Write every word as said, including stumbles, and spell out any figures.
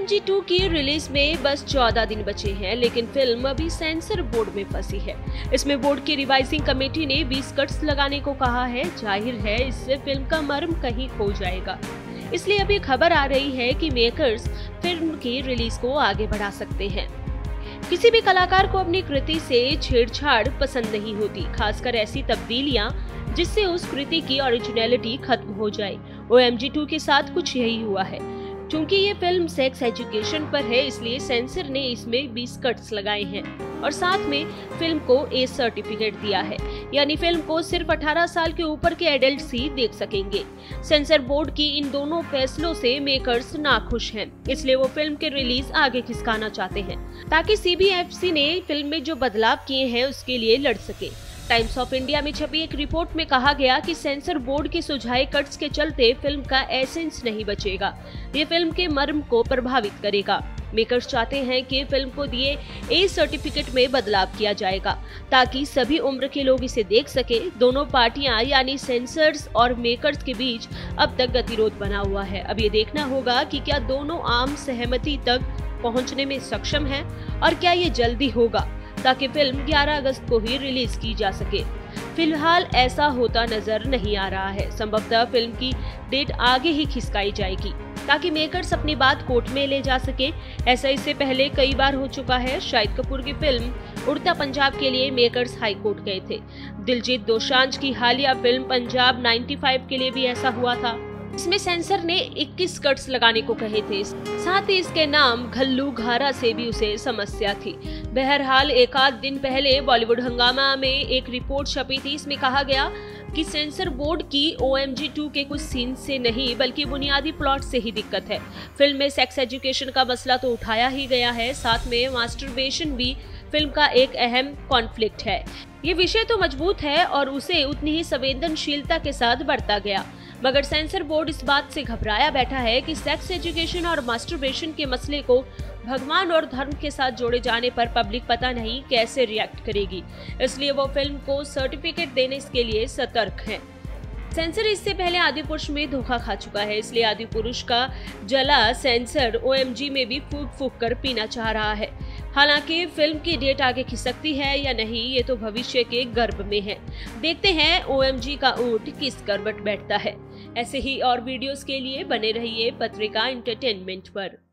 ओ M G two की release में बस चौदह दिन बचे हैं, लेकिन फिल्म अभी सेंसर बोर्ड में फंसी है। इसमें बोर्ड की रिवाइजिंग कमेटी ने बीस कट्स लगाने को कहा है। जाहिर है इससे फिल्म का मर्म कहीं खो जाएगा, इसलिए अभी खबर आ रही है कि मेकर्स फिल्म की रिलीज को आगे बढ़ा सकते हैं। किसी भी कलाकार को अपनी कृति से छेड़छाड़ पसंद नहीं होती, खासकर ऐसी तब्दीलियां जिससे उस कृति की ओरिजिनलिटी खत्म हो जाए। ओ एम जी टू के साथ कुछ यही हुआ है। क्योंकि ये फिल्म सेक्स एजुकेशन पर है, इसलिए सेंसर ने इसमें बीस कट्स लगाए हैं और साथ में फिल्म को ए सर्टिफिकेट दिया है, यानी फिल्म को सिर्फ अठारह साल के ऊपर के एडल्ट्स ही देख सकेंगे। सेंसर बोर्ड की इन दोनों फैसलों से मेकर्स नाखुश हैं, इसलिए वो फिल्म के रिलीज आगे खिसकाना चाहते हैं ताकि सी बी एफ सी ने फिल्म में जो बदलाव किए हैं उसके लिए लड़ सके। टाइम्स ऑफ इंडिया में छपी एक रिपोर्ट में कहा गया कि सेंसर बोर्ड के सुझाए कट्स के चलते फिल्म का एसेंस नहीं बचेगा। ये फिल्म के मर्म को प्रभावित करेगा। मेकर्स चाहते हैं कि फिल्म को दिए ए सर्टिफिकेट में बदलाव किया जाएगा ताकि सभी उम्र के लोग इसे देख सके। दोनों पार्टियां यानी सेंसर्स और मेकर्स के बीच अब तक गतिरोध बना हुआ है। अब ये देखना होगा कि क्या दोनों आम सहमति तक पहुँचने में सक्षम है और क्या ये जल्दी होगा ताकि फिल्म ग्यारह अगस्त को ही रिलीज की जा सके। फिलहाल ऐसा होता नजर नहीं आ रहा है। संभवतः फिल्म की डेट आगे ही खिसकाई जाएगी ताकि मेकर्स अपनी बात कोर्ट में ले जा सके। ऐसा इससे पहले कई बार हो चुका है। शाहिद कपूर की फिल्म उड़ता पंजाब के लिए मेकर्स हाई कोर्ट गए थे। दिलजीत दोसांझ की हालिया फिल्म पंजाब नाइन्टी फाइव के लिए भी ऐसा हुआ था। इसमें सेंसर ने इक्कीस कट्स लगाने को कहे थे, साथ ही इसके नाम घल्लू घारा से भी उसे समस्या थी। बहरहाल एक आध दिन पहले बॉलीवुड हंगामा में एक रिपोर्ट छपी थी। इसमें कहा गया कि सेंसर बोर्ड की ओ एम जी टू के कुछ सीन से नहीं बल्कि बुनियादी प्लॉट से ही दिक्कत है। फिल्म में सेक्स एजुकेशन का मसला तो उठाया ही गया है, साथ में मास्टरबेशन भी फिल्म का एक अहम कॉन्फ्लिक्ट है। ये विषय तो मजबूत है और उसे उतनी ही संवेदनशीलता के साथ बढ़ता गया, मगर सेंसर बोर्ड इस बात से घबराया बैठा है कि सेक्स एजुकेशन और मास्टरबेशन के मसले को भगवान और धर्म के साथ जोड़े जाने पर पब्लिक पता नहीं कैसे रिएक्ट करेगी, इसलिए वो फिल्म को सर्टिफिकेट देने के लिए सतर्क है। सेंसर इससे पहले आदिपुरुष में धोखा खा चुका है, इसलिए आदिपुरुष का जला सेंसर ओ एम जी में भी फूक फूक कर पीना चाह रहा है। हालांकि फिल्म की डेट आगे खिसकती है या नहीं ये तो भविष्य के गर्भ में है। देखते हैं ओ एम जी का ऊंट किस करवट बैठता है। ऐसे ही और वीडियोस के लिए बने रहिए पत्रिका एंटरटेनमेंट पर।